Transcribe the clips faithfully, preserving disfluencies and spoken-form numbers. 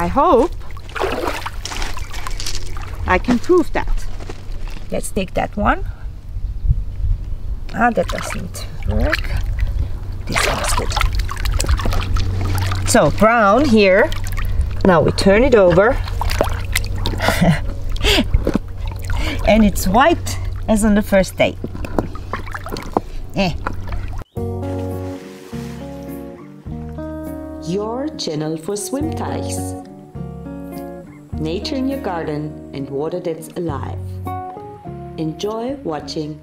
I hope I can prove that. Let's take that one. Ah, that doesn't work. This one's good. So brown here. Now we turn it over. And it's white as on the first day. Eh. Your channel for Schwimmteichs. Nature in your garden and water that's alive. Enjoy watching.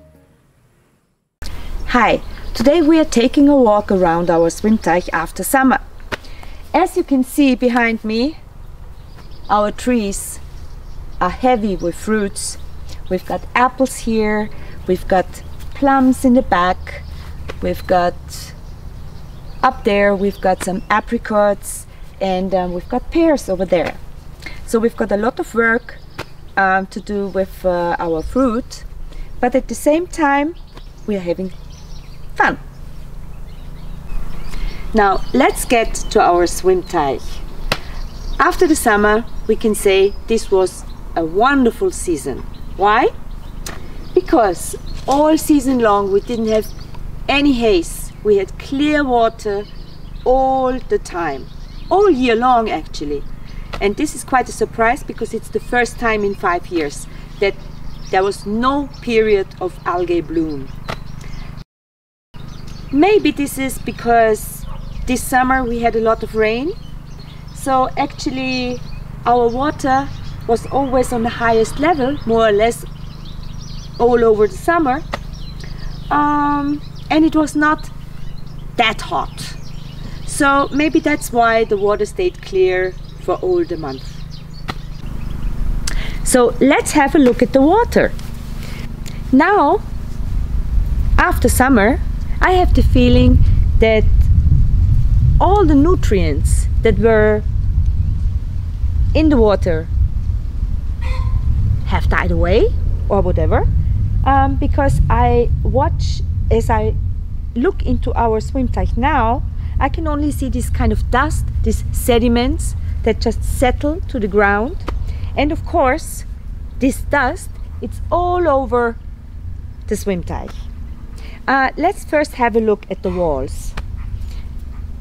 Hi, today we are taking a walk around our Schwimmteich after summer. As you can see behind me, our trees are heavy with fruits. We've got apples here, we've got plums in the back, we've got up there, we've got some apricots, and um, we've got pears over there. So we've got a lot of work um, to do with uh, our fruit, but at the same time we are having fun. Now let's get to our Schwimmteich. After the summer we can say this was a wonderful season. Why? Because all season long we didn't have any haze. We had clear water all the time, all year long actually. And this is quite a surprise because it's the first time in five years that there was no period of algae bloom. Maybe this is because this summer we had a lot of rain, so actually our water was always on the highest level, more or less, all over the summer, um, and it was not that hot. So maybe that's why the water stayed clear for all the month. So let's have a look at the water. Now, after summer, I have the feeling that all the nutrients that were in the water have died away or whatever, um, because I watch, as I look into our Schwimmteich now, I can only see this kind of dust, these sediments that just settle to the ground. And of course this dust, it's all over the Schwimmteich. Uh, let's first have a look at the walls.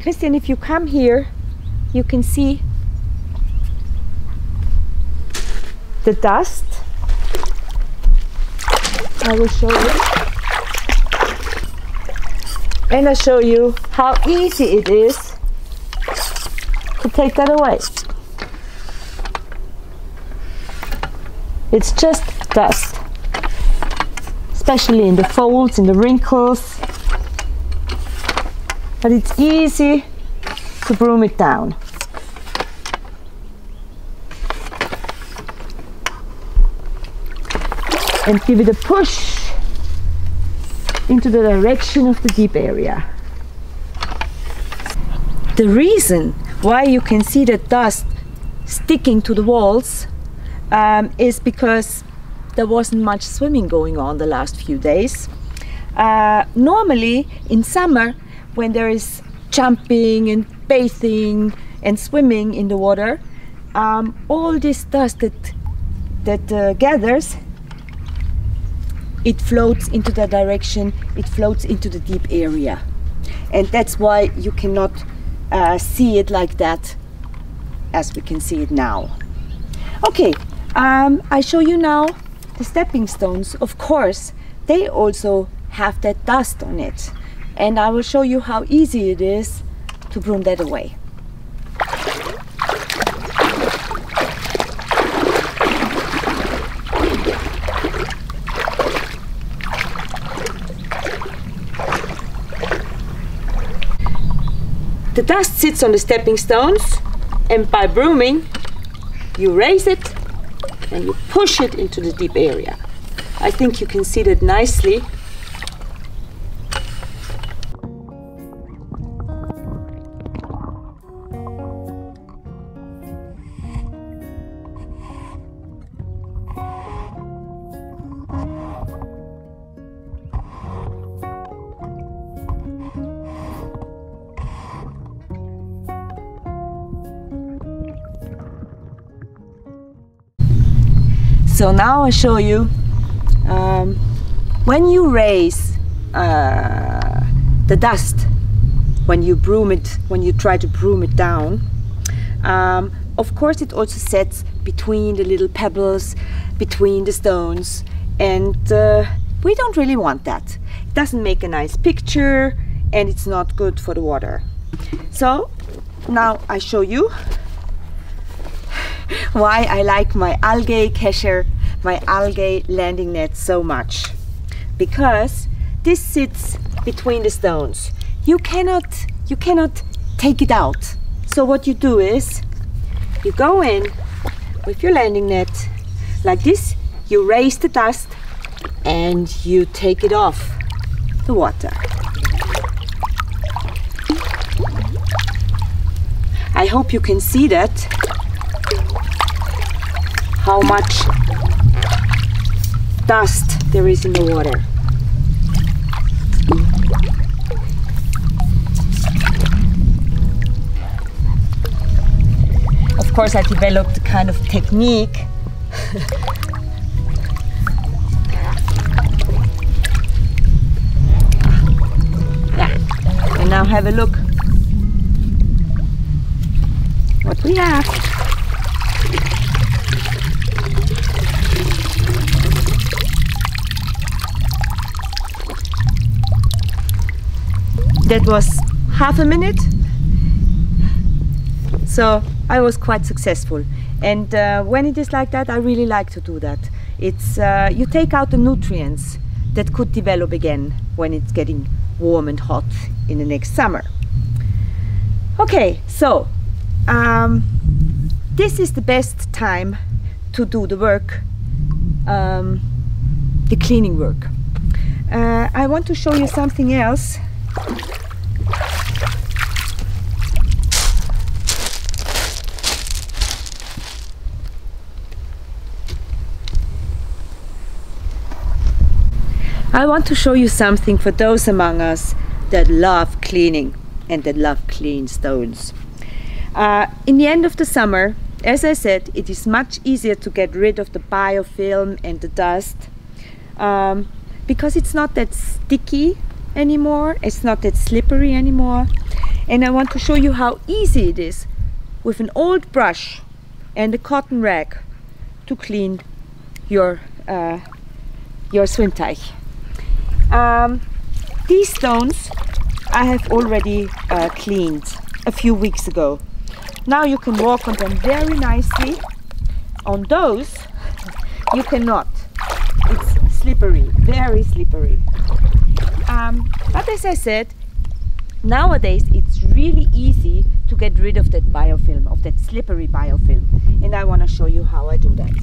Christian, if you come here, you can see the dust. I will show you, and I'll show you how easy it is to take that away. It's just dust, especially in the folds, in the wrinkles, but it's easy to broom it down. And give it a push into the direction of the deep area. The reason why you can see the dust sticking to the walls um, is because there wasn't much swimming going on the last few days. Uh, normally in summer, when there is jumping and bathing and swimming in the water, um, all this dust that, that uh, gathers, it floats into the direction, it floats into the deep area. And that's why you cannot uh, see it like that as we can see it now. Okay, um, I show you now the stepping stones. Of course, they also have that dust on it. And I will show you how easy it is to broom that away. The dust sits on the stepping stones, and by brooming, you raise it and you push it into the deep area. I think you can see that nicely. So now I show you um, when you raise uh, the dust, when you broom it, when you try to broom it down, um, of course it also sets between the little pebbles, between the stones, and uh, we don't really want that. It doesn't make a nice picture and it's not good for the water. So now I show you why I like my algae cacher, my algae landing net so much. Because this sits between the stones. You cannot, you cannot take it out. So what you do is, you go in with your landing net, like this, you raise the dust and you take it off the water. I hope you can see that, how much dust there is in the water. Of course, I developed a kind of technique. Yeah. And now have a look what we have. That was half a minute, so I was quite successful. And uh, when it is like that, I really like to do that. It's uh, you take out the nutrients that could develop again when it's getting warm and hot in the next summer. Okay, so um, this is the best time to do the work, um, the cleaning work. Uh, I want to show you something else. I want to show you something for those among us that love cleaning and that love clean stones. Uh, in the end of the summer, as I said, it is much easier to get rid of the biofilm and the dust um, because it's not that sticky anymore, it's not that slippery anymore. And I want to show you how easy it is with an old brush and a cotton rag to clean your, uh, your Schwimmteich. Um, these stones I have already uh, cleaned a few weeks ago. Now you can walk on them very nicely. On those you cannot. It's slippery, very slippery. Um, but as I said, nowadays it's really easy to get rid of that biofilm, of that slippery biofilm. And I want to show you how I do that.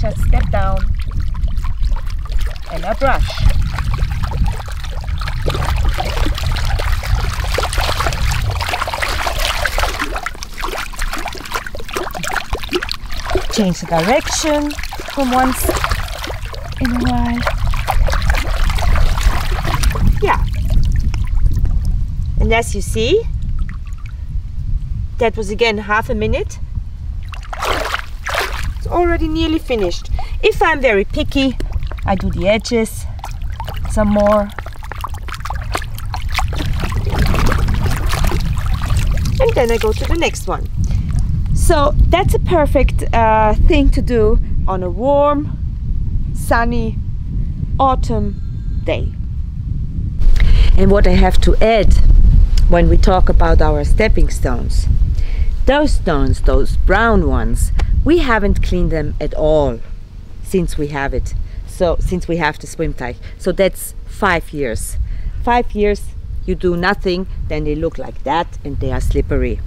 Just step down and a brush. Change the direction from once in a while. Yeah. And as you see, that was again half a minute. It's already nearly finished. If I'm very picky, I do the edges some more. And then I go to the next one. So that's a perfect uh, thing to do on a warm, sunny autumn day. And what I have to add when we talk about our stepping stones, those stones, those brown ones, we haven't cleaned them at all since we have it. So since we have the Schwimmteich, so that's five years. Five years you do nothing, then they look like that and they are slippery.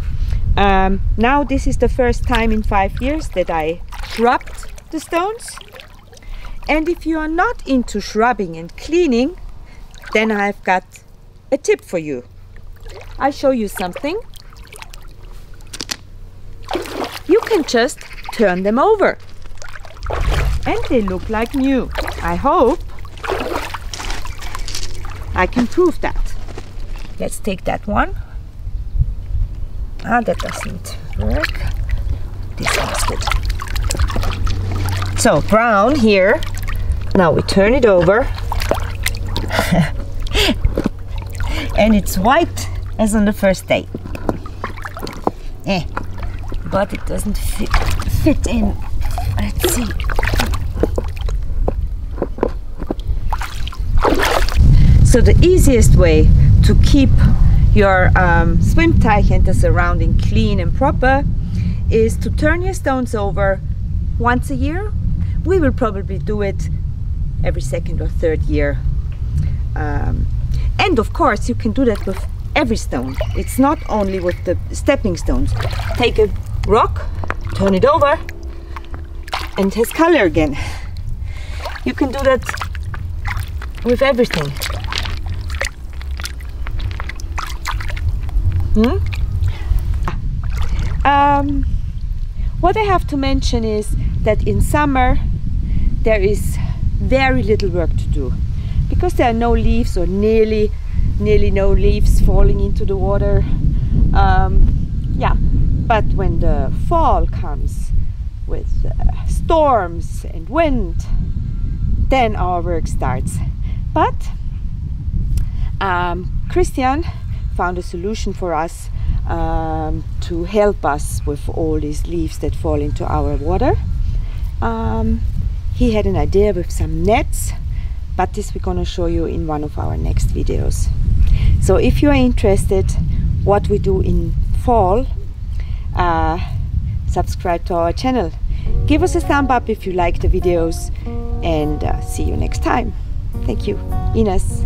Um, now this is the first time in five years that I shrubbed the stones. And if you are not into shrubbing and cleaning, then I've got a tip for you. I'll show you something. You can just turn them over and they look like new. I hope I can prove that. Let's take that one. Ah, that doesn't work. This one's good. So brown here. Now we turn it over. And it's white as on the first day. Eh, but it doesn't fit, fit in. Let's see. So the easiest way to keep your um, Schwimmteich and the surrounding clean and proper is to turn your stones over once a year. We will probably do it every second or third year. Um, and of course you can do that with every stone. It's not only with the stepping stones. Take a rock, turn it over, and it has color again. You can do that with everything. Hmm? Um, what I have to mention is that in summer there is very little work to do because there are no leaves or nearly nearly no leaves falling into the water. Um, yeah, but when the fall comes with uh, storms and wind, then our work starts. But um, Christian found a solution for us um, to help us with all these leaves that fall into our water. Um, he had an idea with some nets, but this we're gonna show you in one of our next videos. So if you are interested what we do in fall, uh, subscribe to our channel. Give us a thumb up if you like the videos, and uh, see you next time. Thank you, Ines.